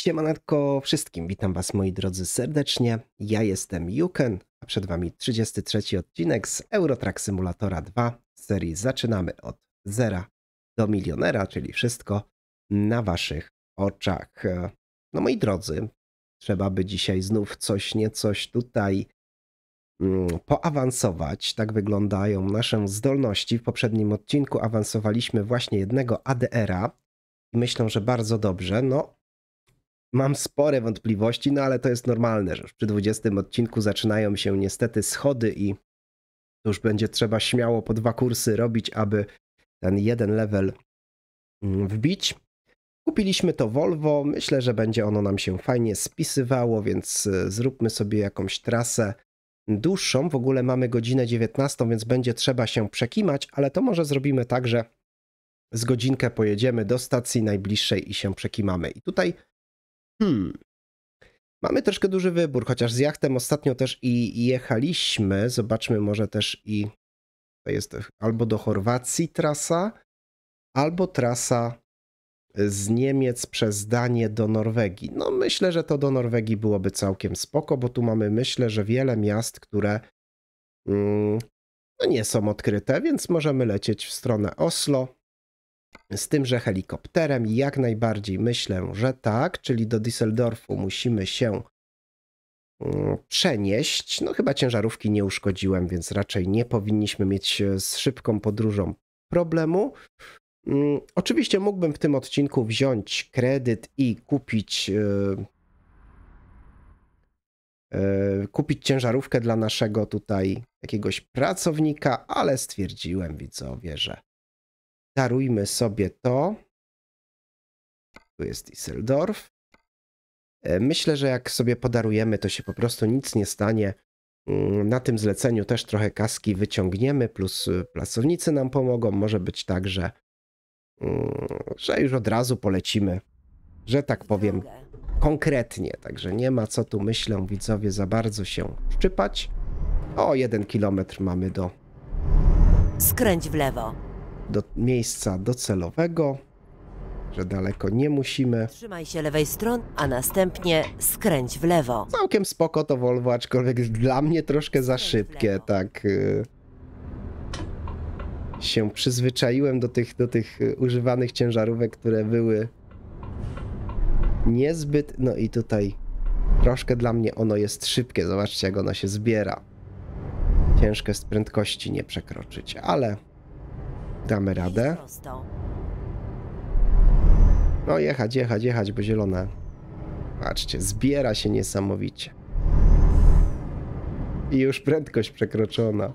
Siemanatko wszystkim, witam was moi drodzy serdecznie, ja jestem Juken, a przed wami 33 odcinek z Euro Truck Simulatora 2 z serii Zaczynamy od zera do milionera, czyli wszystko na waszych oczach. No moi drodzy, trzeba by dzisiaj znów coś tutaj poawansować, tak wyglądają nasze zdolności. W poprzednim odcinku awansowaliśmy właśnie jednego ADR-a i myślę, że bardzo dobrze, no mam spore wątpliwości, no ale to jest normalne, że już przy 20 odcinku zaczynają się niestety schody i już będzie trzeba śmiało po dwa kursy robić, aby ten jeden level wbić. Kupiliśmy to Volvo, myślę, że będzie ono nam się fajnie spisywało, więc zróbmy sobie jakąś trasę dłuższą. W ogóle mamy godzinę 19, więc będzie trzeba się przekimać, ale to może zrobimy tak, że z godzinkę pojedziemy do stacji najbliższej i się przekimamy. I tutaj mamy troszkę duży wybór, chociaż z jachtem ostatnio też i jechaliśmy. Zobaczmy, może też i to jest albo do Chorwacji trasa, albo trasa z Niemiec przez Danię do Norwegii. No myślę, że to do Norwegii byłoby całkiem spoko, bo tu mamy myślę, że wiele miast, które no nie są odkryte, więc możemy lecieć w stronę Oslo. Z tym, że helikopterem jak najbardziej myślę, że tak, czyli do Düsseldorfu musimy się przenieść. No chyba ciężarówki nie uszkodziłem, więc raczej nie powinniśmy mieć z szybką podróżą problemu. Oczywiście mógłbym w tym odcinku wziąć kredyt i kupić ciężarówkę dla naszego tutaj jakiegoś pracownika, ale stwierdziłem, widzowie, że darujmy sobie to. Tu jest Düsseldorf. Myślę, że jak sobie podarujemy, to się po prostu nic nie stanie. Na tym zleceniu też trochę kaski wyciągniemy, plus pracownicy nam pomogą. Może być tak, że już od razu polecimy, że tak powiem, konkretnie. Także nie ma co tu, myślę, widzowie, za bardzo się szczypać. O, 1 kilometr mamy do... Skręć w lewo. Do miejsca docelowego, że daleko nie musimy. Trzymaj się lewej strony, a następnie skręć w lewo. Całkiem spoko to Volvo, aczkolwiek dla mnie troszkę za szybkie, tak się przyzwyczaiłem do tych używanych ciężarówek, które były niezbyt, no i tutaj troszkę dla mnie ono jest szybkie, zobaczcie jak ono się zbiera. Ciężko jest prędkości nie przekroczyć, ale... damy radę. No jechać, bo zielone. Patrzcie, zbiera się niesamowicie. I już prędkość przekroczona.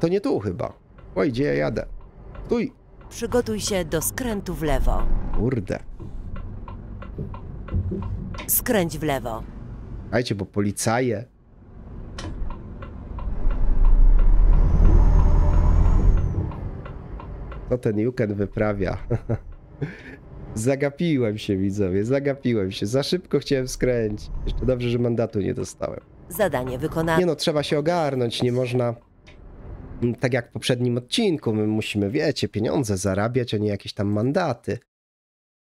To nie tu chyba. Oj, gdzie ja jadę? Tuj. Przygotuj się do skrętu w lewo. Kurde. Skręć w lewo. Słuchajcie, bo policaje. To ten Juken wyprawia. Zagapiłem się, widzowie, zagapiłem się. Za szybko chciałem skręcić. Jeszcze dobrze, że mandatu nie dostałem. Zadanie wykonane. Nie no, trzeba się ogarnąć, nie można... Tak jak w poprzednim odcinku, my musimy, wiecie, pieniądze zarabiać, a nie jakieś tam mandaty.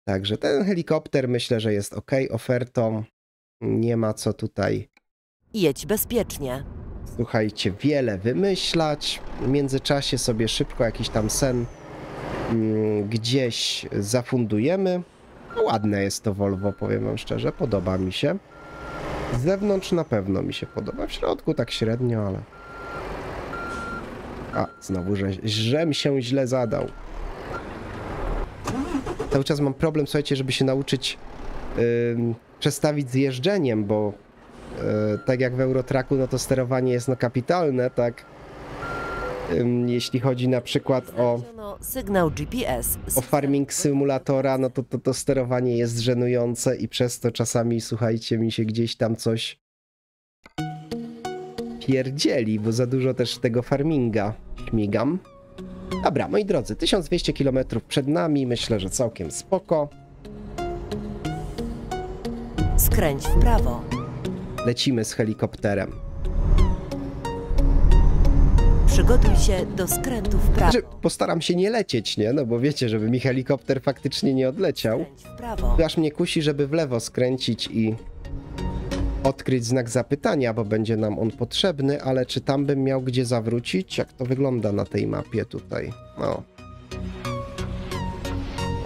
Także ten helikopter myślę, że jest ok ofertą. Nie ma co tutaj... Jedź bezpiecznie. Słuchajcie, wiele wymyślać. W międzyczasie sobie szybko jakiś tam sen gdzieś zafundujemy. No, ładne jest to Volvo, powiem wam szczerze, podoba mi się. Z zewnątrz na pewno mi się podoba, w środku tak średnio, ale... A, znowu żem się źle zadał. Cały czas mam problem, słuchajcie, żeby się nauczyć przestawić z jeżdżeniem, bo tak jak w Euro Trucku, no to sterowanie jest no kapitalne, tak? Jeśli chodzi na przykład o sygnał GPS, o farming symulatora, no to sterowanie jest żenujące i przez to czasami, słuchajcie, mi się gdzieś tam coś pierdzieli, bo za dużo też tego farminga śmigam. Dobra, moi drodzy, 1200 km przed nami, myślę, że całkiem spoko. Skręć w prawo. Lecimy z helikopterem. Przygotuj się do skrętu w prawo. Postaram się nie lecieć, nie? No bo wiecie, żeby mi helikopter faktycznie nie odleciał. W prawo. Aż mnie kusi, żeby w lewo skręcić i odkryć znak zapytania, bo będzie nam on potrzebny, ale czy tam bym miał gdzie zawrócić? Jak to wygląda na tej mapie tutaj? No.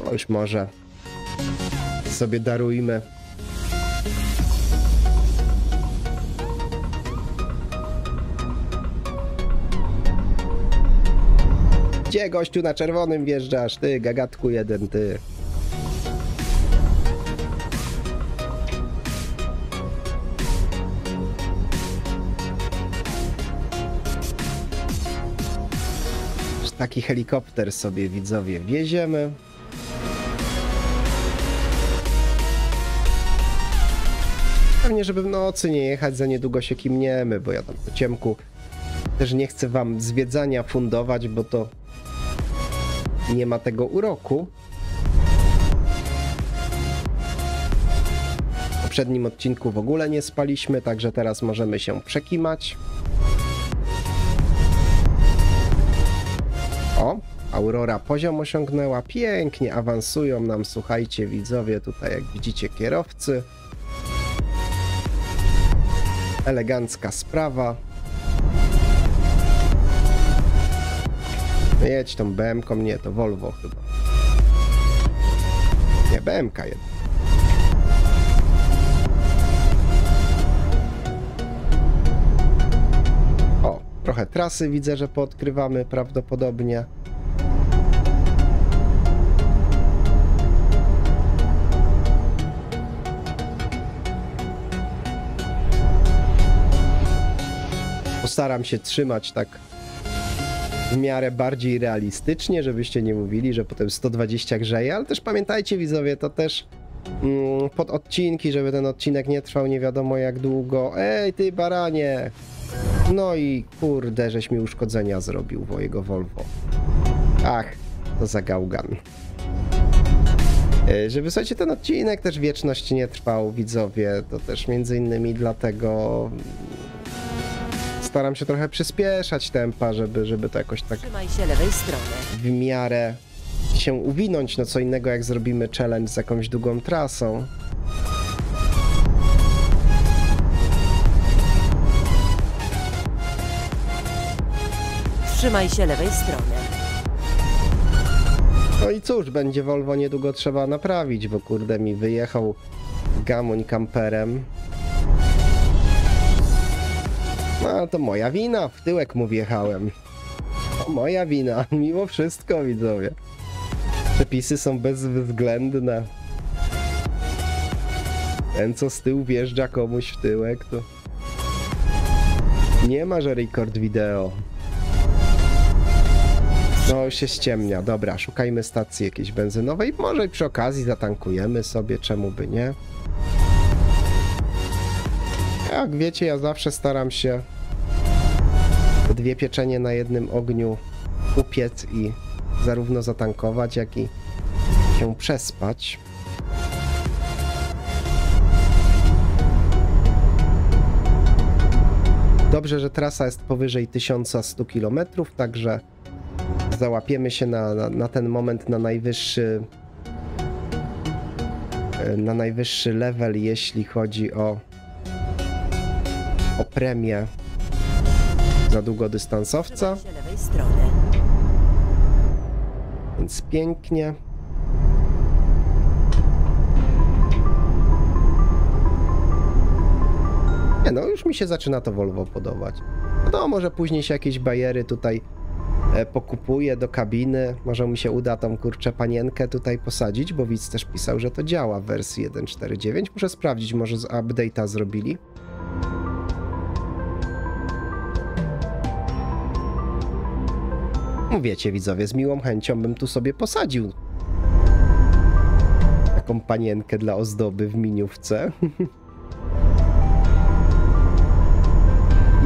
O, już może sobie darujmy. Gdzie, gościu, na czerwonym wjeżdżasz? Ty, gagatku jeden, ty. Taki helikopter sobie, widzowie, wieziemy. Pewnie, żeby w nocy nie jechać, za niedługo się kimniemy, bo ja tam po ciemku też nie chcę wam zwiedzania fundować, bo to nie ma tego uroku. W poprzednim odcinku w ogóle nie spaliśmy, także teraz możemy się przekimać. O, Aurora poziom osiągnęła, pięknie awansują nam, słuchajcie, widzowie, tutaj jak widzicie kierowcy. Elegancka sprawa. Jedź tą BM-ką, nie, to Volvo chyba. Nie, BM-ka jedna. O, trochę trasy widzę, że poodkrywamy prawdopodobnie. Postaram się trzymać tak w miarę bardziej realistycznie, żebyście nie mówili, że potem 120 grzeje, ale też pamiętajcie, widzowie, to też pod odcinki, żeby ten odcinek nie trwał nie wiadomo jak długo. Ej, ty baranie! No i kurde, żeś mi uszkodzenia zrobił, bo jego Volvo. Ach, to za gałgan. Żeby, słuchajcie, ten odcinek też wieczność nie trwał, widzowie, to też między innymi dlatego staram się trochę przyspieszać tempa, żeby to jakoś tak w miarę się uwinąć. No co innego jak zrobimy challenge z jakąś długą trasą. Trzymaj się lewej strony. No i cóż, będzie Volvo niedługo trzeba naprawić, bo kurde mi wyjechał gamoń kamperem. No, to moja wina, w tyłek mu wjechałem. To moja wina, mimo wszystko, widzowie. Przepisy są bezwzględne. Ten, co z tyłu wjeżdża komuś w tyłek, to nie ma, że rekord wideo. No, już się ściemnia. Dobra, szukajmy stacji jakiejś benzynowej. Może przy okazji zatankujemy sobie, czemu by nie. Jak wiecie, ja zawsze staram się dwie pieczenie na jednym ogniu upiec i zarówno zatankować, jak i się przespać. Dobrze, że trasa jest powyżej 1100 km, także załapiemy się na ten moment na najwyższy level, jeśli chodzi o premię za długodystansowca. Więc pięknie. Nie, no już mi się zaczyna to Volvo podobać. No może później się jakieś bajery tutaj pokupuję do kabiny. Może mi się uda tą kurczę panienkę tutaj posadzić, bo widz też pisał, że to działa w wersji 1.4.9. Muszę sprawdzić, może z update'a zrobili. Wiecie, widzowie, z miłą chęcią bym tu sobie posadził taką panienkę dla ozdoby w miniówce.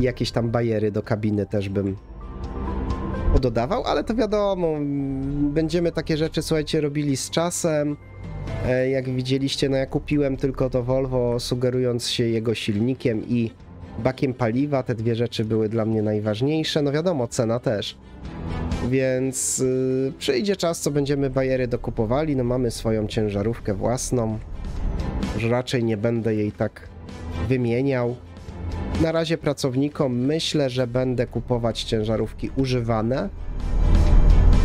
I jakieś tam bajery do kabiny też bym pododawał, ale to wiadomo, będziemy takie rzeczy, słuchajcie, robili z czasem. Jak widzieliście, no ja kupiłem tylko to Volvo, sugerując się jego silnikiem i bakiem paliwa, te dwie rzeczy były dla mnie najważniejsze, no wiadomo, cena też. Więc przyjdzie czas, co będziemy bajery dokupowali, no mamy swoją ciężarówkę własną, już raczej nie będę jej tak wymieniał. Na razie pracownikom myślę, że będę kupować ciężarówki używane.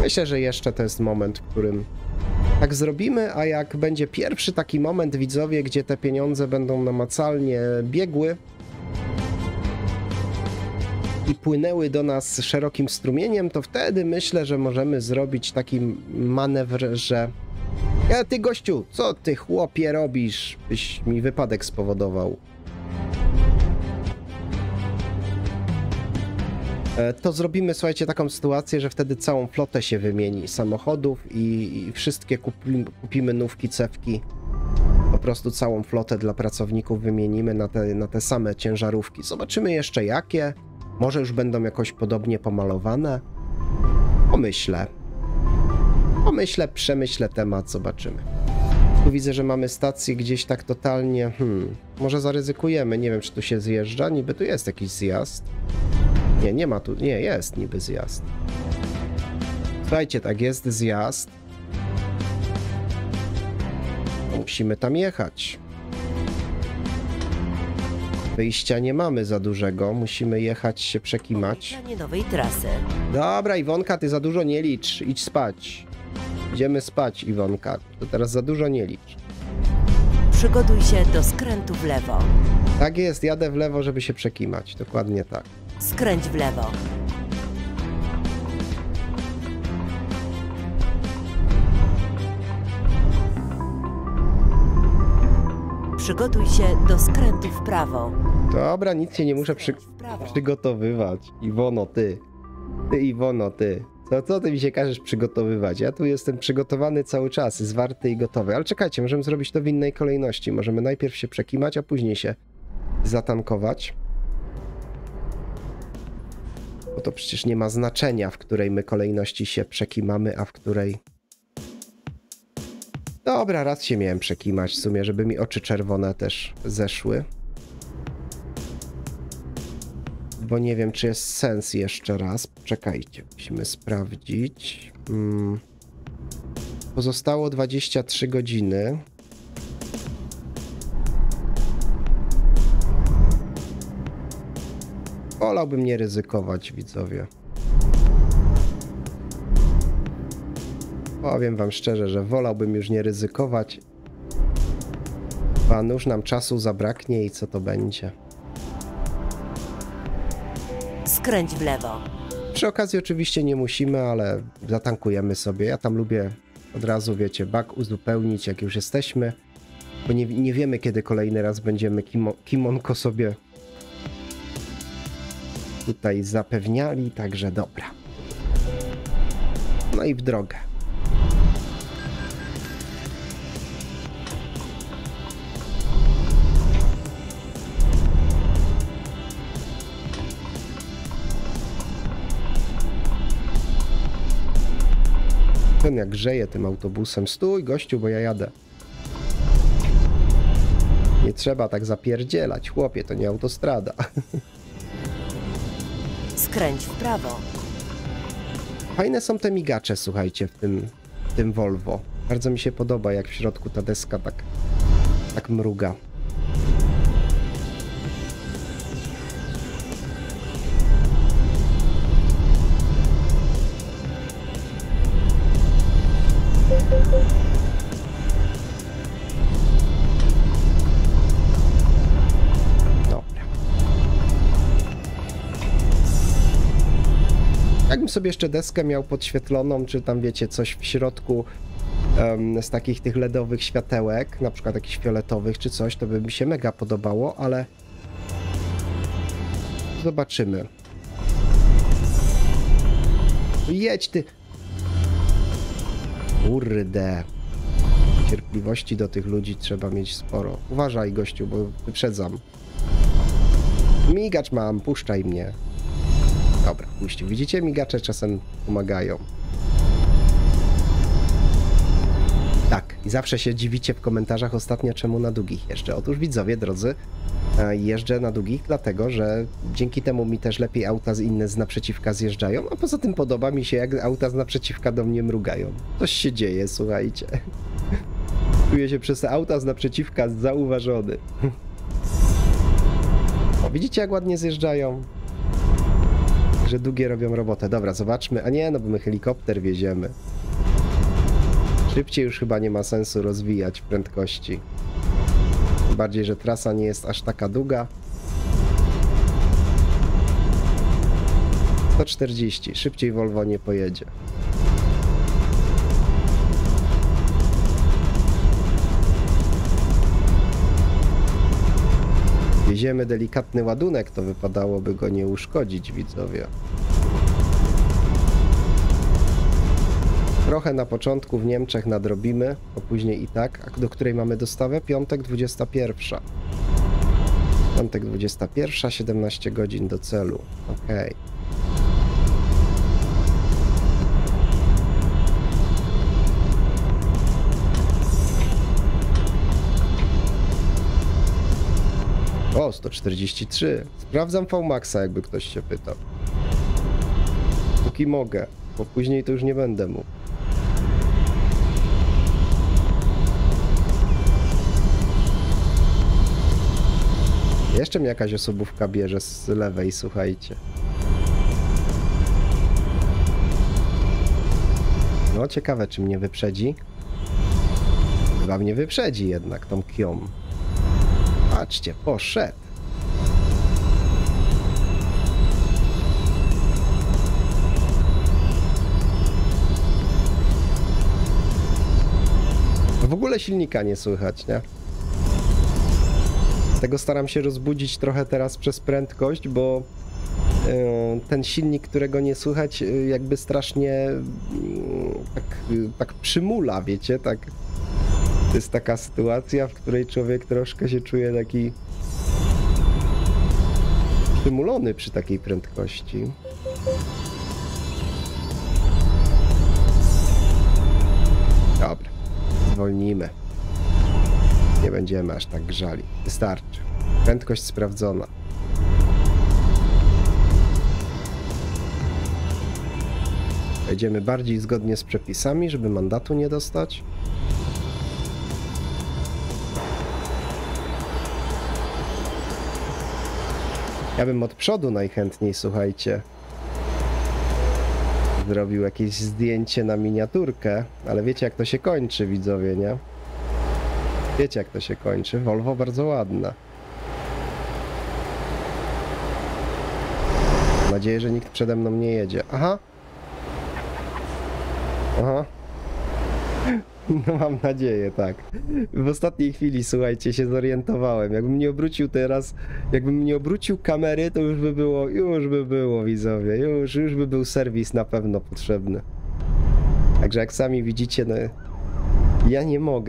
Myślę, że jeszcze to jest moment, w którym tak zrobimy, a jak będzie pierwszy taki moment, widzowie, gdzie te pieniądze będą namacalnie biegły i płynęły do nas szerokim strumieniem, to wtedy myślę, że możemy zrobić taki manewr, że ty gościu, co ty chłopie robisz? Byś mi wypadek spowodował. To zrobimy, słuchajcie, taką sytuację, że wtedy całą flotę się wymieni samochodów i wszystkie kupimy nówki, cewki. Po prostu całą flotę dla pracowników wymienimy na te same ciężarówki. Zobaczymy jeszcze jakie. Może już będą jakoś podobnie pomalowane. Pomyślę. Przemyślę temat, zobaczymy. Tu widzę, że mamy stację gdzieś tak totalnie... może zaryzykujemy, nie wiem czy tu się zjeżdża, niby tu jest jakiś zjazd. Nie, nie ma tu, nie, jest niby zjazd. Słuchajcie, tak, jest zjazd. Musimy tam jechać. Wyjścia nie mamy za dużego, musimy jechać się przekimać. Nowej trasy. Dobra, Iwonka, ty za dużo nie licz, idź spać. Idziemy spać, Iwonka, to teraz za dużo nie licz. Przygotuj się do skrętu w lewo. Tak jest, jadę w lewo, żeby się przekimać, dokładnie tak. Skręć w lewo. Przygotuj się do skrętu w prawo. Dobra, nic się nie muszę przygotowywać. Iwono, ty. Co ty mi się każesz przygotowywać? Ja tu jestem przygotowany cały czas, zwarty i gotowy. Ale czekajcie, możemy zrobić to w innej kolejności. Możemy najpierw się przekimać, a później się zatankować. Bo to przecież nie ma znaczenia, w której my kolejności się przekimamy, a w której... Dobra, raz się miałem przekimać w sumie, żeby mi oczy czerwone też zeszły. Bo nie wiem, czy jest sens jeszcze raz. Czekajcie, musimy sprawdzić. Pozostało 23 godziny. Wolałbym nie ryzykować, widzowie. Powiem wam szczerze, że wolałbym już nie ryzykować. A nuż nam czasu zabraknie i co to będzie? Skręć w lewo. Przy okazji oczywiście nie musimy, ale zatankujemy sobie. Ja tam lubię od razu, wiecie, bak uzupełnić, jak już jesteśmy. Bo nie wiemy, kiedy kolejny raz będziemy kimonko sobie tutaj zapewniali, także dobra. No i w drogę. Ten jak grzeje tym autobusem. Stój, gościu, bo ja jadę. Nie trzeba tak zapierdzielać, chłopie, to nie autostrada. Skręć w prawo. Fajne są te migacze, słuchajcie, w tym Volvo. Bardzo mi się podoba, jak w środku ta deska tak mruga. Sobie jeszcze deskę miał podświetloną, czy tam wiecie, coś w środku z takich tych LEDowych światełek, na przykład jakichś fioletowych czy coś, to by mi się mega podobało, ale zobaczymy. Jedź ty! Kurde. Cierpliwości do tych ludzi trzeba mieć sporo. Uważaj, gościu, bo wyprzedzam. Migacz mam, puszczaj mnie. Dobra, puścił. Widzicie, migacze czasem pomagają. Tak, i zawsze się dziwicie w komentarzach ostatnio, czemu na długich jeszcze. Otóż widzowie, drodzy, jeżdżę na długich, dlatego że dzięki temu mi też lepiej auta inne z naprzeciwka zjeżdżają, a poza tym podoba mi się, jak auta z naprzeciwka do mnie mrugają. Coś się dzieje, słuchajcie. Czuję się przez auta z naprzeciwka zauważony. O, widzicie, jak ładnie zjeżdżają? Że długie robią robotę. Dobra, zobaczmy. A nie, no bo my helikopter wieziemy. Szybciej już chyba nie ma sensu rozwijać prędkości. Tym bardziej, że trasa nie jest aż taka długa. 140. Szybciej Volvo nie pojedzie. Wieziemy delikatny ładunek, to wypadałoby go nie uszkodzić, widzowie. Trochę na początku w Niemczech nadrobimy, bo później i tak. A do której mamy dostawę? Piątek 21. Piątek 21, 17 godzin do celu. Okej. O, 143. Sprawdzam VMAX-a, jakby ktoś się pytał. Póki mogę, bo później to już nie będę mógł. Jeszcze mnie jakaś osobówka bierze z lewej, słuchajcie. No, ciekawe, czy mnie wyprzedzi. Chyba mnie wyprzedzi jednak tą kią. Patrzcie, poszedł. W ogóle silnika nie słychać, nie? Tego staram się rozbudzić trochę teraz przez prędkość, bo ten silnik, którego nie słychać, jakby strasznie tak przymula, wiecie, tak. To jest taka sytuacja, w której człowiek troszkę się czuje taki przymulony przy takiej prędkości. Dobra, zwolnijmy. Nie będziemy aż tak grzali. Wystarczy. Prędkość sprawdzona. Jedziemy bardziej zgodnie z przepisami, żeby mandatu nie dostać. Ja bym od przodu najchętniej, słuchajcie, zrobił jakieś zdjęcie na miniaturkę, ale wiecie, jak to się kończy, widzowie, nie? Wiecie, jak to się kończy. Volvo bardzo ładna. Mam nadzieję, że nikt przede mną nie jedzie. Aha. Aha. No mam nadzieję, tak. W ostatniej chwili, słuchajcie, się zorientowałem. Jakbym nie obrócił kamery, to już by było, widzowie. Już by był serwis na pewno potrzebny. Także jak sami widzicie, no,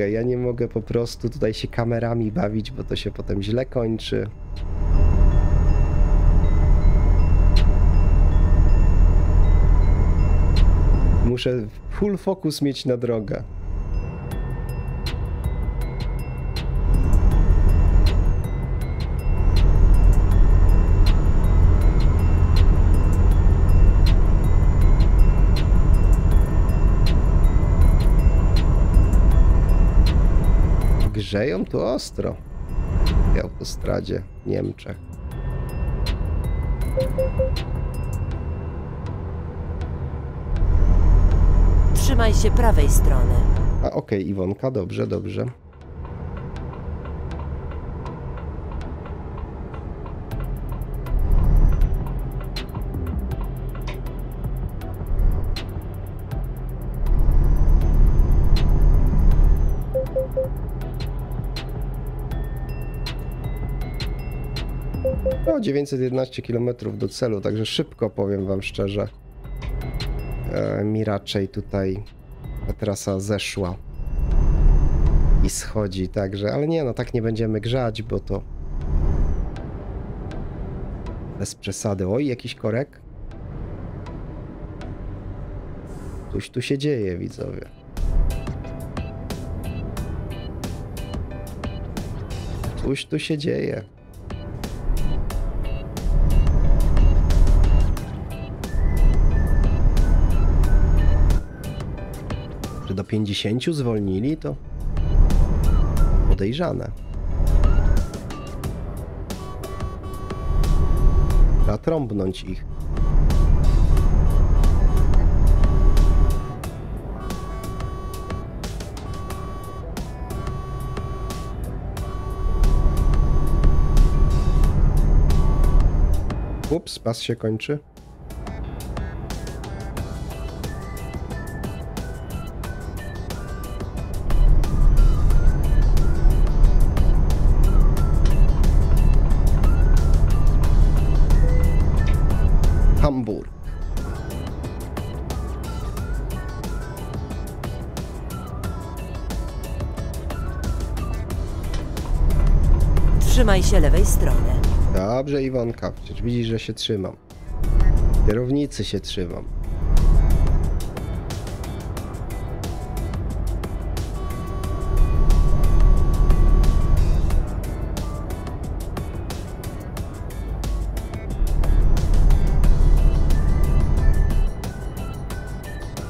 ja nie mogę po prostu tutaj się kamerami bawić, bo to się potem źle kończy. Muszę full focus mieć na drogę. Grzeją tu ostro w tej autostradzie w Niemczech. Trzymaj się prawej strony. A okej, Iwonka, dobrze, dobrze. No, 911 km do celu, także szybko, powiem wam szczerze. Mi raczej tutaj ta trasa zeszła i schodzi, także, ale nie, no tak nie będziemy grzać, bo to bez przesady. Oj, jakiś korek. Coś tu się dzieje, widzowie. Coś tu się dzieje. do 50 zwolnili, to podejrzane. Trzeba trąbnąć ich. Ups, pas się kończy. Hamburg. Trzymaj się lewej strony. Dobrze, Iwonka, przecież widzisz, że się trzymam. Kierownicy się trzymam.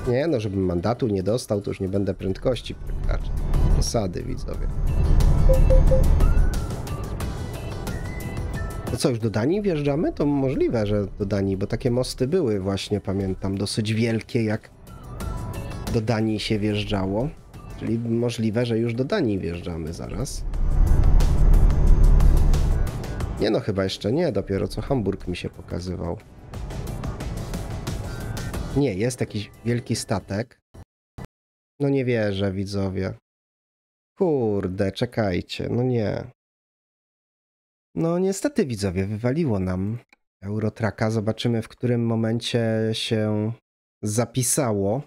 Nie no, żebym mandatu nie dostał, to już nie będę prędkości przekraczać. Osady, widzowie. To co, już do Danii wjeżdżamy? To możliwe, że do Danii, bo takie mosty były właśnie, pamiętam, dosyć wielkie, jak do Danii się wjeżdżało. Czyli możliwe, że już do Danii wjeżdżamy zaraz. Nie no, chyba jeszcze nie, dopiero co Hamburg mi się pokazywał. Nie, jest jakiś wielki statek. No nie wierzę, widzowie. Kurde, czekajcie, no nie. No niestety, widzowie, wywaliło nam Euro Trucka. Zobaczymy, w którym momencie się zapisało.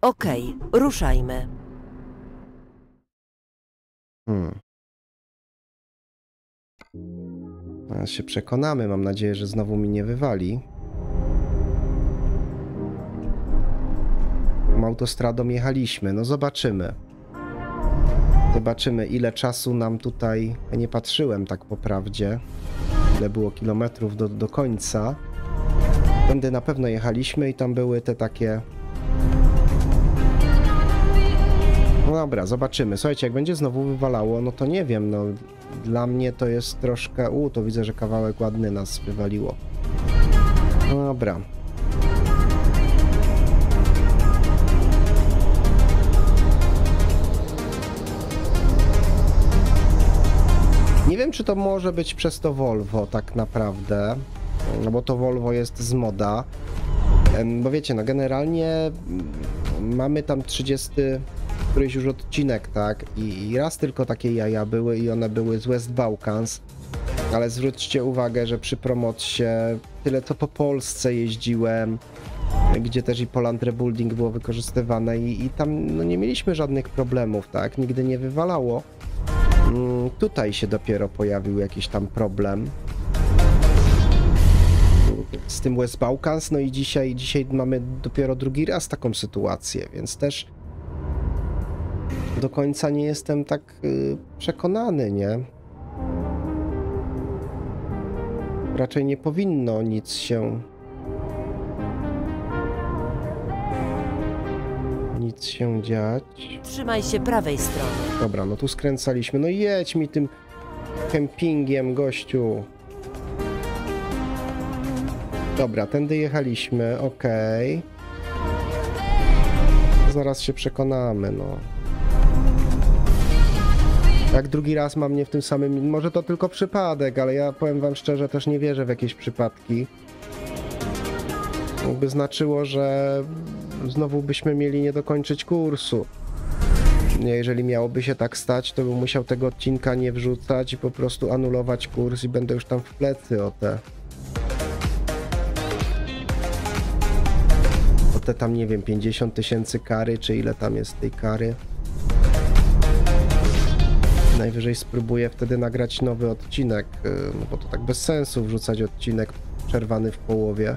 Okej, ruszajmy. Teraz się przekonamy. Mam nadzieję, że znowu mi nie wywali. Autostradą jechaliśmy. No zobaczymy. Zobaczymy, ile czasu nam tutaj... Ja nie patrzyłem tak po prawdzie, ile było kilometrów do końca. Tędy na pewno jechaliśmy i tam były te takie... No dobra, zobaczymy. Słuchajcie, jak będzie znowu wywalało, no to nie wiem, no... Dla mnie to jest troszkę... to widzę, że kawałek ładny nas wywaliło. No dobra. Nie wiem, czy to może być przez to Volvo tak naprawdę, no bo to Volvo jest z moda, bo wiecie, no generalnie mamy tam 30 któryś już odcinek, tak, i raz tylko takie jaja były i one były z West Balkans, ale zwróćcie uwagę, że przy promocji tyle to po Polsce jeździłem, gdzie też i Poland Rebuilding było wykorzystywane i tam no, nie mieliśmy żadnych problemów, tak, nigdy nie wywalało. Tutaj się dopiero pojawił jakiś tam problem z tym West Balkans, no i dzisiaj mamy dopiero drugi raz taką sytuację, więc też do końca nie jestem tak przekonany, nie? Raczej nie powinno nic się... Nic się dziać. Trzymaj się prawej strony. Dobra, no tu skręcaliśmy. No jedź mi tym kempingiem, gościu. Dobra, tędy jechaliśmy, okej. Zaraz się przekonamy, no. Jak drugi raz ma mnie w tym samym... Może to tylko przypadek, ale ja powiem wam szczerze, też nie wierzę w jakieś przypadki. By znaczyło, że... Znowu byśmy mieli nie dokończyć kursu. Jeżeli miałoby się tak stać, to bym musiał tego odcinka nie wrzucać i po prostu anulować kurs i będę już tam w plecy o te tam nie wiem, 50 tysięcy kary, czy ile tam jest tej kary. Najwyżej spróbuję wtedy nagrać nowy odcinek, no bo to tak bez sensu wrzucać odcinek przerwany w połowie.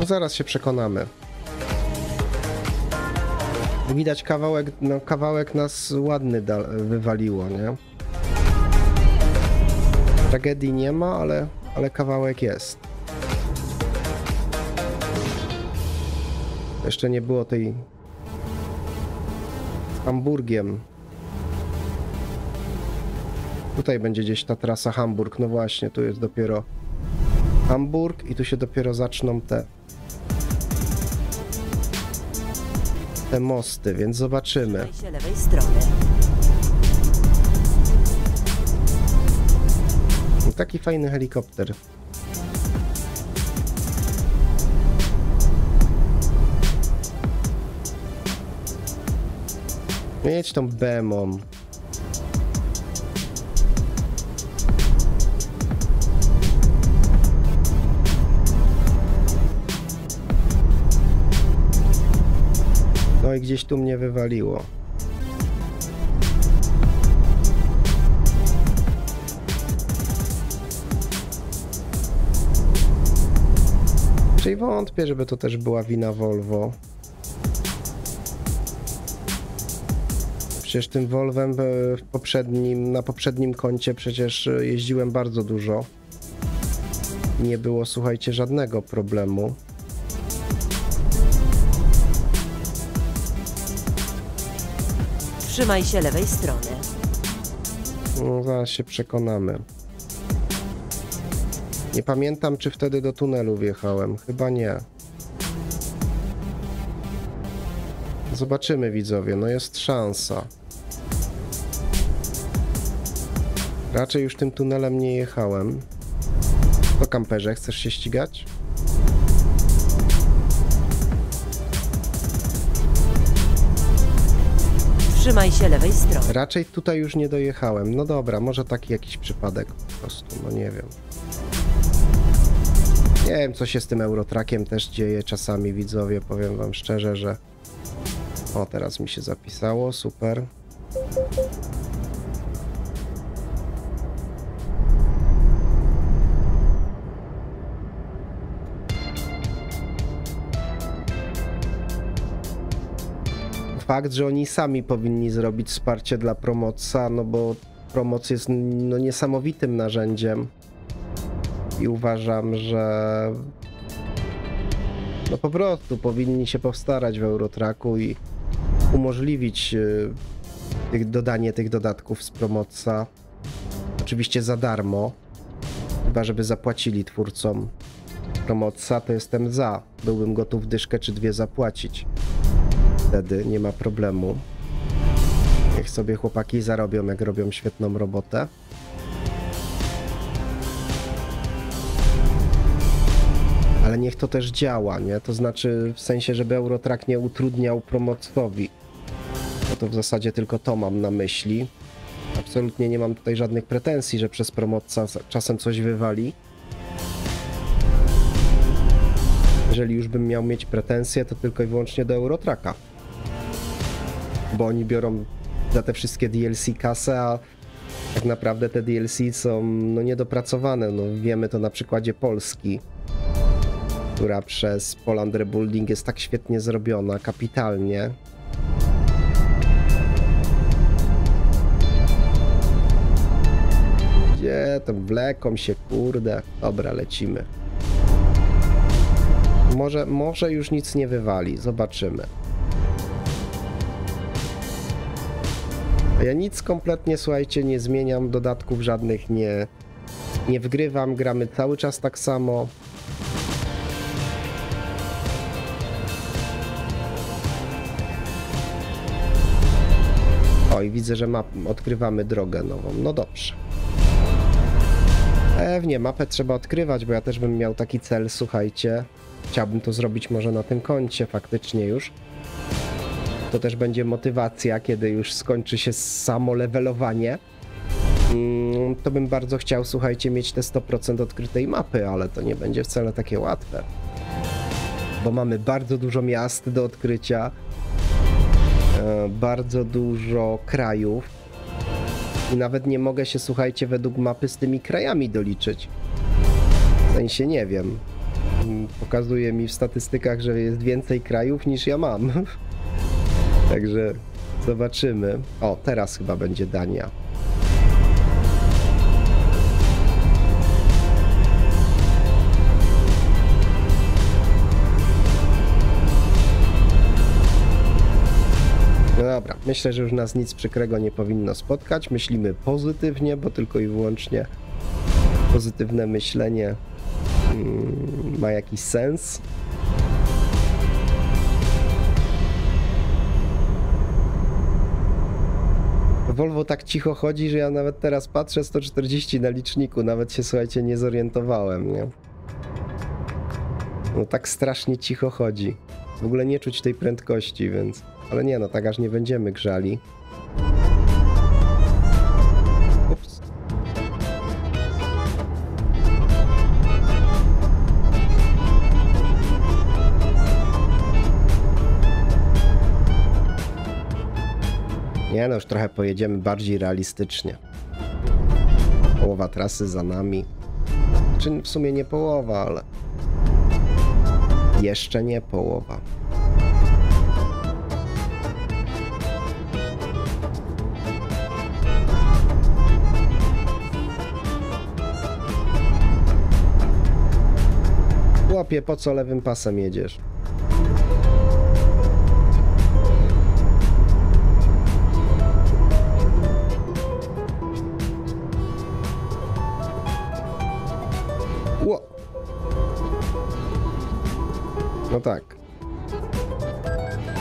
No zaraz się przekonamy. Widać kawałek, no kawałek nas ładny wywaliło, nie? Tragedii nie ma, ale kawałek jest. Jeszcze nie było tej z Hamburgiem. Tutaj będzie gdzieś ta trasa Hamburg, no właśnie, tu jest dopiero Hamburg i tu się dopiero zaczną te mosty, więc zobaczymy. Taki fajny helikopter. Mieć tą bemą. No i gdzieś tu mnie wywaliło. Czyli wątpię, żeby to też była wina Volvo. Przecież tym Volvem na poprzednim koncie przecież jeździłem bardzo dużo. Nie było, słuchajcie, żadnego problemu. Trzymaj się lewej strony. No, zaraz się przekonamy. Nie pamiętam, czy wtedy do tunelu wjechałem. Chyba nie. Zobaczymy, widzowie. No jest szansa. Raczej już tym tunelem nie jechałem. To kamperze, chcesz się ścigać? Trzymaj się lewej strony. Raczej tutaj już nie dojechałem. No dobra, może taki jakiś przypadek po prostu. No nie wiem. Nie wiem, co się z tym Eurotrackiem też dzieje czasami, widzowie, powiem wam szczerze, że... O, teraz mi się zapisało, super. Fakt, że oni sami powinni zrobić wsparcie dla promocja, no bo promoc jest no, niesamowitym narzędziem. I uważam, że no po prostu powinni się powstarać w Eurotracku i umożliwić dodanie tych dodatków z promocja. Oczywiście za darmo, chyba żeby zapłacili twórcom promocja, to jestem za. Byłbym gotów dyszkę czy dwie zapłacić. Wtedy nie ma problemu. Niech sobie chłopaki zarobią, jak robią świetną robotę. Ale niech to też działa, nie? To znaczy w sensie, żeby Eurotrack nie utrudniał promocowi. No to w zasadzie tylko to mam na myśli. Absolutnie nie mam tutaj żadnych pretensji, że przez promocję czasem coś wywali. Jeżeli już bym miał mieć pretensje, to tylko i wyłącznie do Eurotracka. Bo oni biorą za te wszystkie DLC kasę, a tak naprawdę te DLC są no, niedopracowane. No, wiemy to na przykładzie Polski, która przez Poland Rebuilding jest tak świetnie zrobiona, kapitalnie. Gdzie tam wleką się, kurde. Dobra, lecimy. Może już nic nie wywali, zobaczymy. Ja nic kompletnie, słuchajcie, nie zmieniam, dodatków żadnych nie wgrywam, gramy cały czas tak samo. O, i widzę, że odkrywamy drogę nową. No dobrze. Pewnie mapę trzeba odkrywać, bo ja też bym miał taki cel, słuchajcie. Chciałbym to zrobić może na tym koncie faktycznie już. To też będzie motywacja, kiedy już skończy się samo levelowanie. To bym bardzo chciał, słuchajcie, mieć te 100% odkrytej mapy, ale to nie będzie wcale takie łatwe. Bo mamy bardzo dużo miast do odkrycia. Bardzo dużo krajów i nawet nie mogę się, słuchajcie, według mapy z tymi krajami doliczyć. W sensie nie wiem. Pokazuje mi w statystykach, że jest więcej krajów niż ja mam. Także zobaczymy. O, teraz chyba będzie Dania. Dobra, myślę, że już nas nic przykrego nie powinno spotkać. Myślimy pozytywnie, bo tylko i wyłącznie pozytywne myślenie ma jakiś sens. Volvo tak cicho chodzi, że ja nawet teraz patrzę, 140 na liczniku, nawet się, słuchajcie, nie zorientowałem, nie? No tak strasznie cicho chodzi. W ogóle nie czuć tej prędkości, więc... Ale nie, no tak aż nie będziemy grzali. Ups. Nie, no już trochę pojedziemy bardziej realistycznie. Połowa trasy za nami. Znaczy w sumie nie połowa, ale... Jeszcze nie połowa. Chłopie, po co lewym pasem jedziesz? No tak.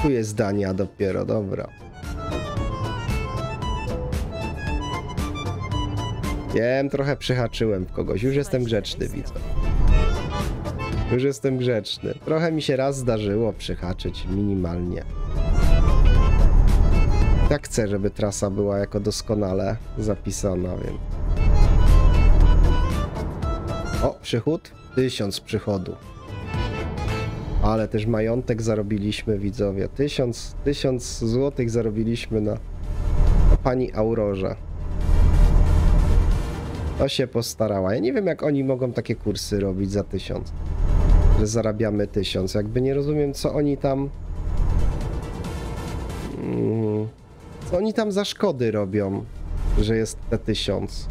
Tu jest Dania dopiero, dobra. Wiem, trochę przyhaczyłem w kogoś. Już jestem grzeczny, widzę. Już jestem grzeczny. Trochę mi się raz zdarzyło przyhaczyć, minimalnie. Tak chcę, żeby trasa była jako doskonale zapisana, więc... O, przychód? 1000 przychodu. Ale też majątek zarobiliśmy, widzowie. 1000 złotych zarobiliśmy na pani Aurorze. To się postarała. Ja nie wiem, jak oni mogą takie kursy robić za 1000. Że zarabiamy 1000. Jakby nie rozumiem, co oni tam... Co oni tam za szkody robią, że jest te 1000.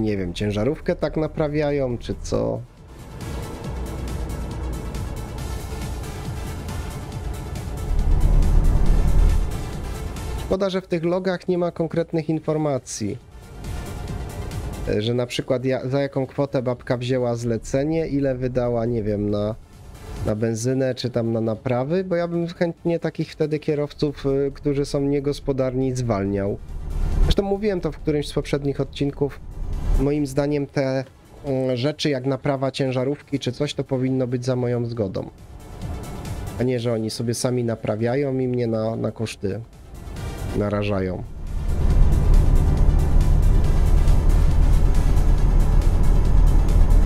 Nie wiem, ciężarówkę tak naprawiają, czy co? Szkoda, że w tych logach nie ma konkretnych informacji. Że na przykład za jaką kwotę babka wzięła zlecenie, ile wydała, nie wiem, na benzynę, czy tam na naprawy, bo ja bym chętnie takich wtedy kierowców, którzy są niegospodarni, zwalniał. Zresztą mówiłem to w którymś z poprzednich odcinków. Moim zdaniem te rzeczy jak naprawa ciężarówki czy coś, to powinno być za moją zgodą. A nie, że oni sobie sami naprawiają i mnie na koszty narażają.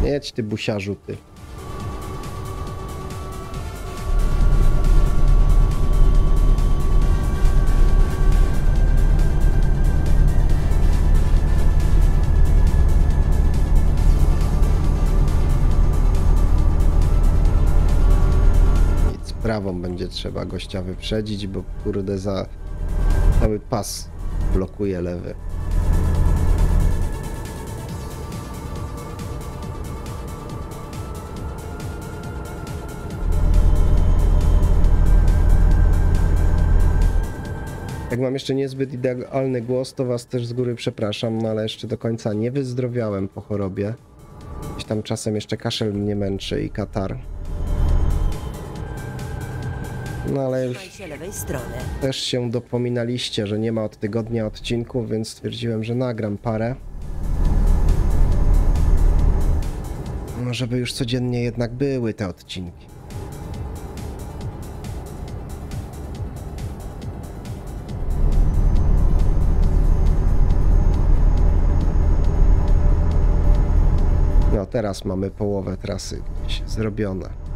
Jedź ty, busiarzu, ty. Prawą będzie trzeba gościa wyprzedzić, bo kurde, za cały pas blokuje lewy. Jak mam jeszcze niezbyt idealny głos, to was też z góry przepraszam, no ale jeszcze do końca nie wyzdrowiałem po chorobie. Gdzieś tam czasem jeszcze kaszel mnie męczy i katar. No ale już też się dopominaliście, że nie ma od tygodnia odcinków, więc stwierdziłem, że nagram parę. No, żeby już codziennie jednak były te odcinki. No teraz mamy połowę trasy gdzieś zrobione.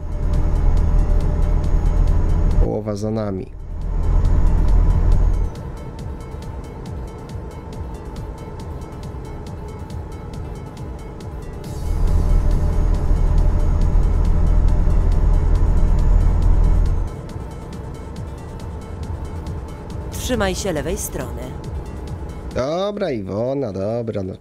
Połowa za nami. Trzymaj się lewej strony. Dobra, Iwona, dobra. No.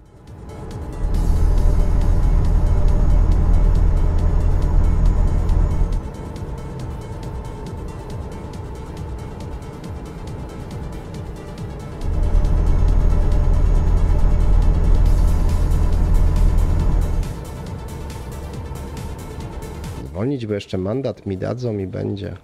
Zwolnić, bo jeszcze mandat mi dadzą i będzie.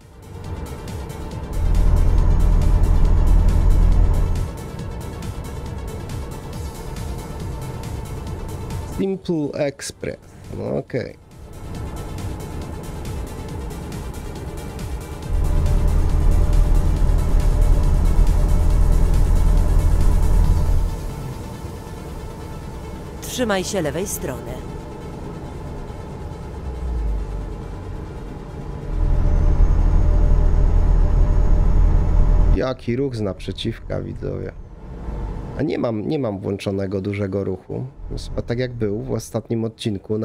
Simple Express. No, okej. Okay. Trzymaj się lewej strony. Jaki ruch z naprzeciwka, widzowie. A nie mam włączonego dużego ruchu. Tak jak był w ostatnim odcinku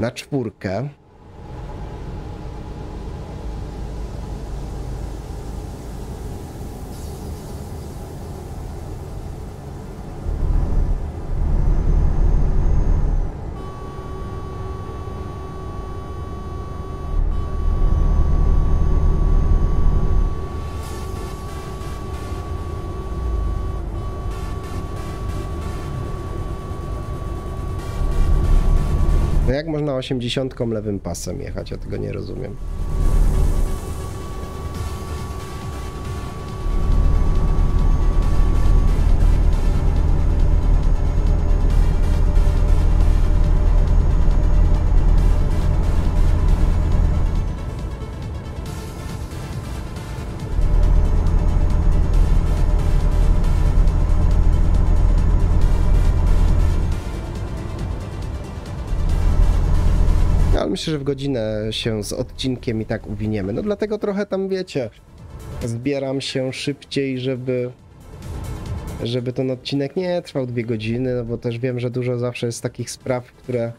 na czwórkę. Jak można 80 lewym pasem jechać? Ja tego nie rozumiem. Myślę, że w godzinę się z odcinkiem i tak uwiniemy. No dlatego trochę tam, wiecie, zbieram się szybciej, żeby ten odcinek nie trwał 2 godziny, no bo też wiem, że dużo zawsze jest takich spraw, które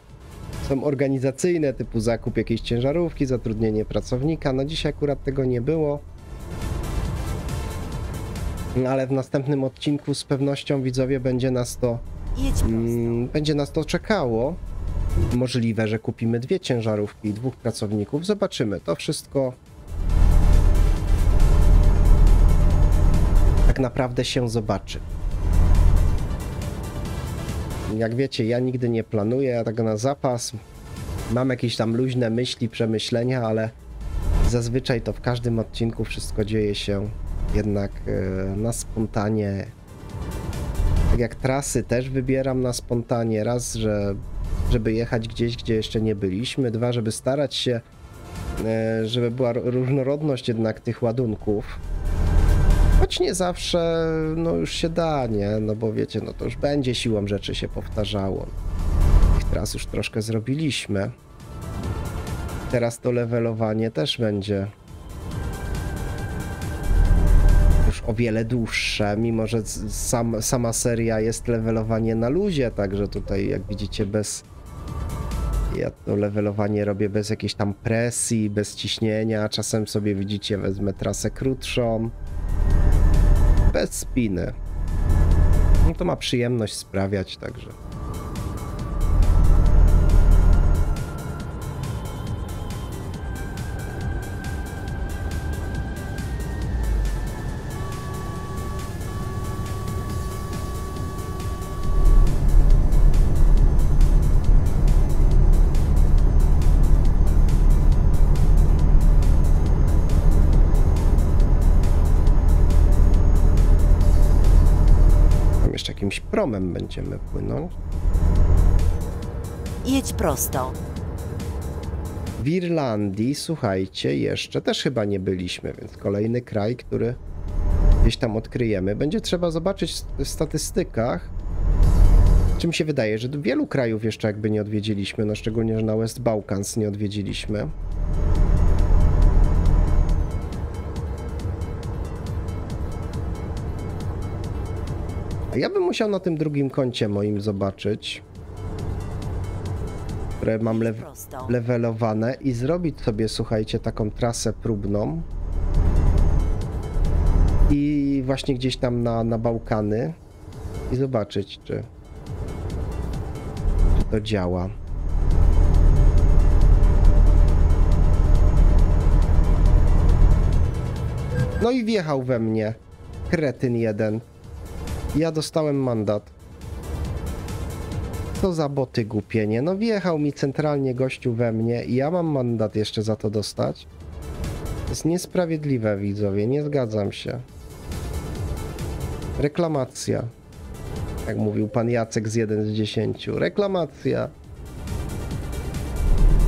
są organizacyjne, typu zakup jakiejś ciężarówki, zatrudnienie pracownika. No dzisiaj akurat tego nie było. No ale w następnym odcinku z pewnością, widzowie, będzie nas to czekało. Możliwe, że kupimy 2 ciężarówki i 2 pracowników. Zobaczymy. To wszystko tak naprawdę się zobaczy. Jak wiecie, ja nigdy nie planuję, ja tak na zapas. Mam jakieś tam luźne myśli, przemyślenia, ale zazwyczaj to w każdym odcinku wszystko dzieje się jednak na spontanie. Tak jak trasy też wybieram na spontanie. Raz, żeby jechać gdzieś, gdzie jeszcze nie byliśmy. 2, żeby starać się, żeby była różnorodność jednak tych ładunków. Choć nie zawsze, no już się da, nie? No bo wiecie, no to już będzie siłą rzeczy się powtarzało. Tych tras już troszkę zrobiliśmy. Teraz to levelowanie też będzie już o wiele dłuższe, mimo że sama seria jest levelowanie na luzie, także tutaj jak widzicie bez... Ja to levelowanie robię bez jakiejś tam presji, bez ciśnienia. Czasem sobie widzicie, wezmę trasę krótszą. Bez spiny. No to ma przyjemność sprawiać, także... Jakimś promem będziemy płynąć. Jedź prosto. W Irlandii, słuchajcie, jeszcze też chyba nie byliśmy, więc kolejny kraj, który gdzieś tam odkryjemy. Będzie trzeba zobaczyć w statystykach, czym się wydaje, że wielu krajów jeszcze jakby nie odwiedziliśmy, no szczególnie, że na West Balkans nie odwiedziliśmy. A ja bym musiał na tym drugim koncie moim zobaczyć, które mam levelowane i zrobić sobie, słuchajcie, taką trasę próbną i właśnie gdzieś tam na Bałkany i zobaczyć, czy to działa. No i wjechał we mnie. Kretyn jeden. Ja dostałem mandat. Co za boty głupie, nie? No wjechał mi centralnie gościu we mnie i ja mam mandat jeszcze za to dostać. To jest niesprawiedliwe, widzowie, nie zgadzam się. Reklamacja. Jak mówił pan Jacek z 1 z 10. Reklamacja.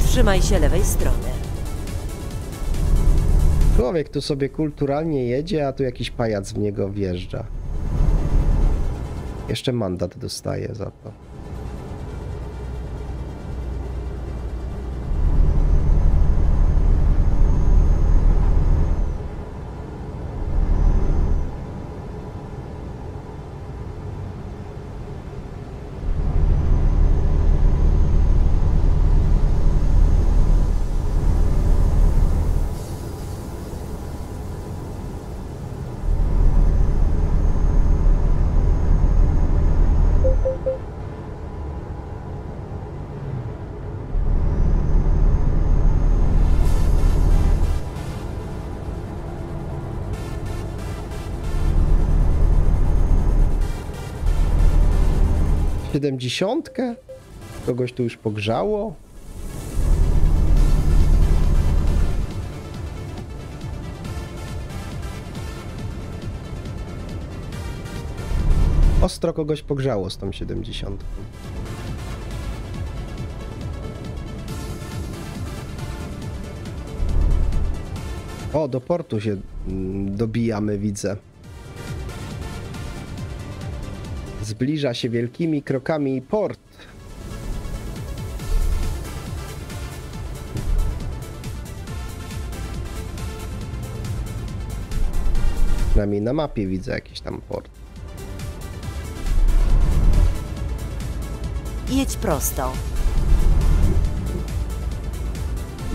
Trzymaj się lewej strony. Człowiek tu sobie kulturalnie jedzie, a tu jakiś pajac w niego wjeżdża. Jeszcze mandat dostaje za to. Siedemdziesiątkę? Kogoś tu już pogrzało? Ostro kogoś pogrzało z tą 70. O, do portu się dobijamy, widzę. Zbliża się wielkimi krokami port. Przynajmniej na mapie widzę jakiś tam port. Jedź prosto.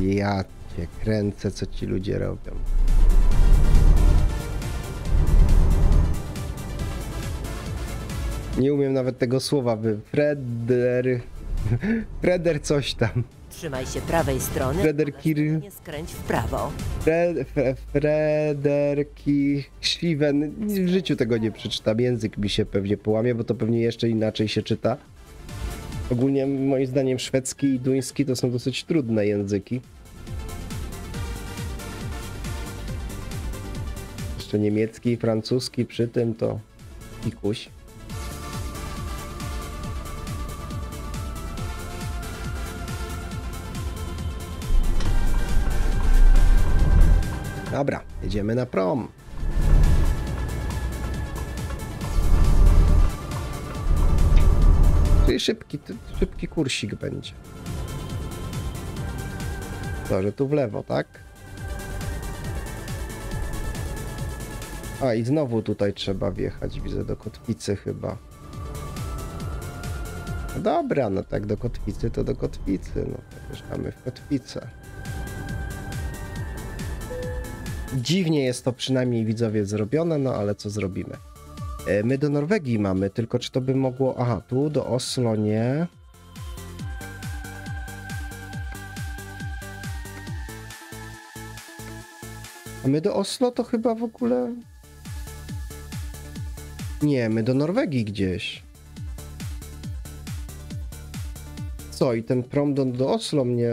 Ja cię kręcę, co ci ludzie robią. Nie umiem nawet tego słowa, by Freder coś tam. Trzymaj się prawej strony. Nie skręć w prawo. Frederki Schliven. W życiu tego nie przeczytam. Język mi się pewnie połamie, bo to pewnie jeszcze inaczej się czyta. Ogólnie moim zdaniem szwedzki i duński to są dosyć trudne języki. Jeszcze niemiecki i francuski przy tym to pikuś. Dobra, jedziemy na prom. Czyli szybki kursik będzie. To, że tu w lewo, tak? A i znowu tutaj trzeba wjechać, widzę, do kotwicy chyba. No dobra, no tak, do kotwicy to do kotwicy. No to mamy w kotwicę. Dziwnie jest to przynajmniej, widzowie, zrobione, no ale co zrobimy? My do Norwegii mamy, tylko czy to by mogło... Aha, tu do Oslo nie. A my do Oslo to chyba w ogóle... Nie, my do Norwegii gdzieś. Co, i ten prom do Oslo mnie...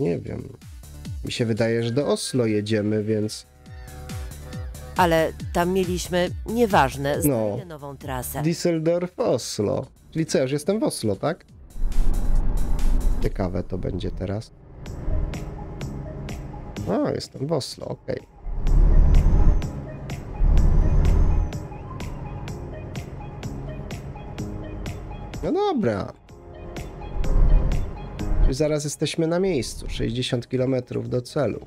Nie wiem. Mi się wydaje, że do Oslo jedziemy, więc... Ale tam mieliśmy, nieważne, znajdę nową trasę. Düsseldorf, Oslo. Czyli co, już jestem w Oslo, tak? Ciekawe to będzie teraz. A, jestem w Oslo, okej. Okay. No dobra. Zaraz jesteśmy na miejscu, 60 km do celu.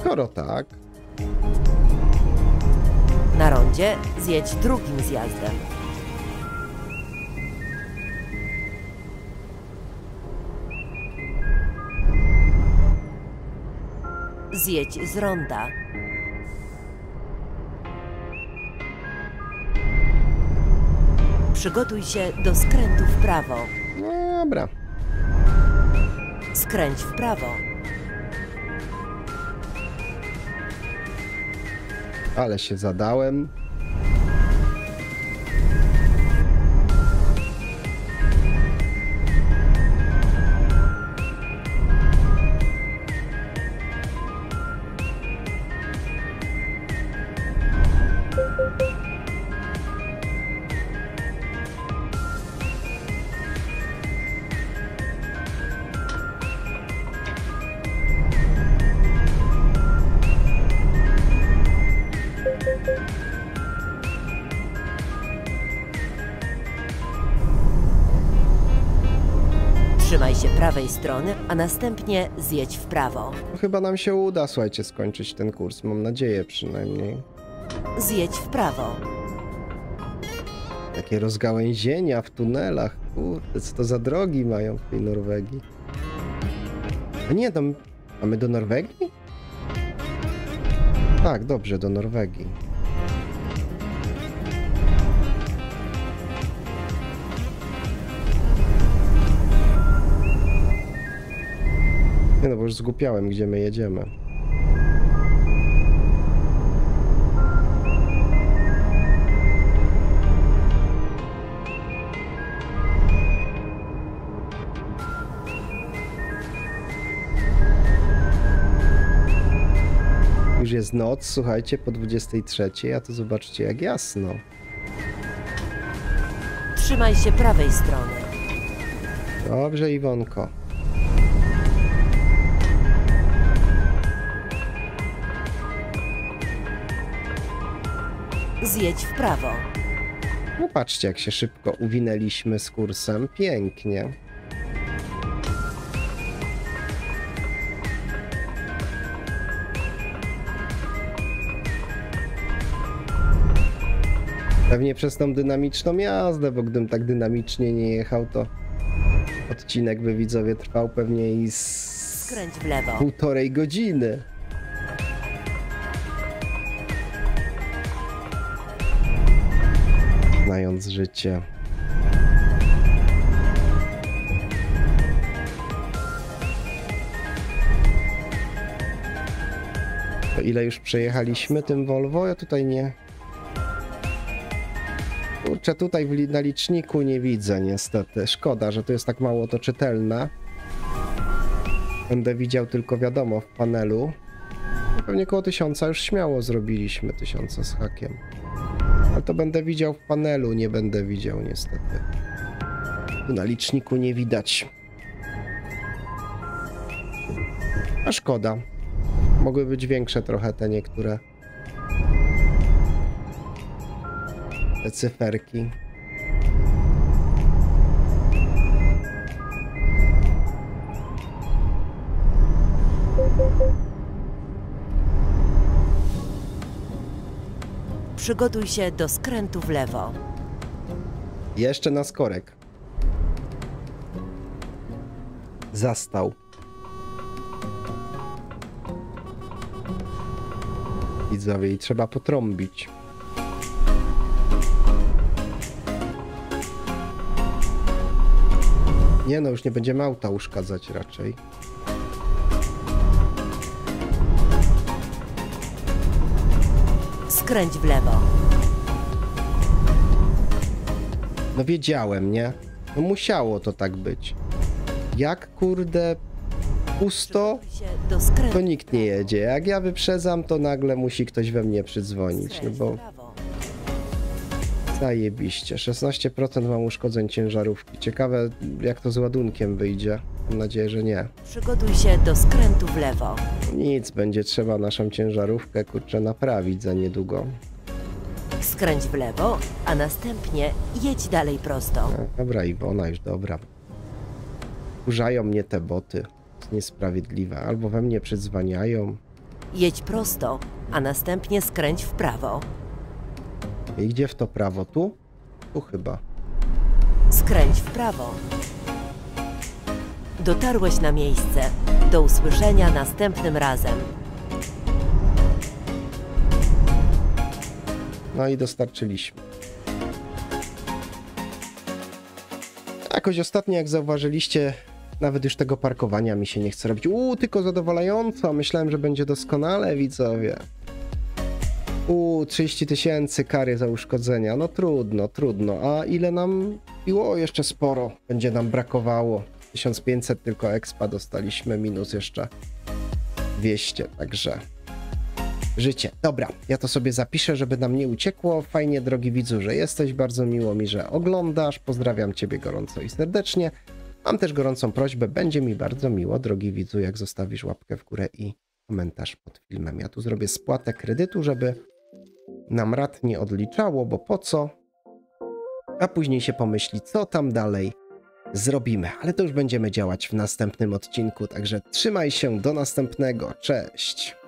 Skoro tak... Na rondzie zjedź drugim zjazdem. Zjedź z ronda. Przygotuj się do skrętu w prawo. Dobra. Skręć w prawo. Ale się zadałem. Trzymaj się prawej strony, a następnie zjedź w prawo. Chyba nam się uda, słuchajcie, skończyć ten kurs. Mam nadzieję przynajmniej. Zjedź w prawo. Takie rozgałęzienia w tunelach. Kurde, co to za drogi mają w tej Norwegii. A nie, tam... A my do Norwegii? Tak, dobrze, do Norwegii. Nie no, bo już zgłupiałem, gdzie my jedziemy. Już jest noc, słuchajcie, po 23, a to zobaczcie jak jasno. Trzymaj się prawej strony. Dobrze, Iwonko. Zjedź w prawo. No patrzcie, jak się szybko uwinęliśmy z kursem. Pięknie. Pewnie przez tą dynamiczną jazdę, bo gdybym tak dynamicznie nie jechał, to odcinek by widzowie trwał pewnie i skręć w lewo. Półtorej godziny. Znając życie. To ile już przejechaliśmy tym Volvo? Ja tutaj nie... Kurczę, tutaj na liczniku nie widzę niestety. Szkoda, że to jest tak mało to czytelne. Będę widział tylko wiadomo w panelu. Pewnie koło 1000 już śmiało zrobiliśmy. 1000 z hakiem. Ale to będę widział w panelu, nie będę widział niestety. Tu na liczniku nie widać. A szkoda. Mogły być większe trochę te niektóre. Te cyferki. Przygotuj się do skrętu w lewo. Jeszcze na skorek. Zastał. Widzowie, i trzeba potrąbić. Nie no, już nie będziemy auta uszkadzać raczej. Skręć w lewo. No wiedziałem, nie? No musiało to tak być. Jak kurde pusto, to nikt nie jedzie. Jak ja wyprzedzam, to nagle musi ktoś we mnie przydzwonić, no bo... Zajebiście. 16% mam uszkodzeń ciężarówki. Ciekawe jak to z ładunkiem wyjdzie. Mam nadzieję, że nie. Przygotuj się do skrętu w lewo. Nic, będzie trzeba naszą ciężarówkę, kurczę, naprawić za niedługo. Skręć w lewo, a następnie jedź dalej prosto. Dobra, Iwona, już dobra. Kurzają mnie te boty. Niesprawiedliwe. Albo we mnie przydzwaniają. Jedź prosto, a następnie skręć w prawo. I gdzie w to prawo? Tu? Tu chyba. Skręć w prawo. Dotarłeś na miejsce. Do usłyszenia następnym razem. No i dostarczyliśmy. Jakoś ostatnio, jak zauważyliście, nawet już tego parkowania mi się nie chce robić. Tylko zadowalająco. Myślałem, że będzie doskonale, widzowie. 30 000 kary za uszkodzenia. No trudno, trudno. A ile nam piło? Jeszcze sporo. Będzie nam brakowało. 1500 tylko expa dostaliśmy, minus jeszcze 200, także życie. Dobra, ja to sobie zapiszę, żeby nam nie uciekło. Fajnie, drogi widzu, że jesteś. Bardzo miło mi, że oglądasz. Pozdrawiam Ciebie gorąco i serdecznie. Mam też gorącą prośbę. Będzie mi bardzo miło, drogi widzu, jak zostawisz łapkę w górę i komentarz pod filmem. Ja tu zrobię spłatę kredytu, żeby nam rat nie odliczało, bo po co? A później się pomyśli, co tam dalej zrobimy. Ale to już będziemy działać w następnym odcinku. Także trzymaj się, do następnego. Cześć!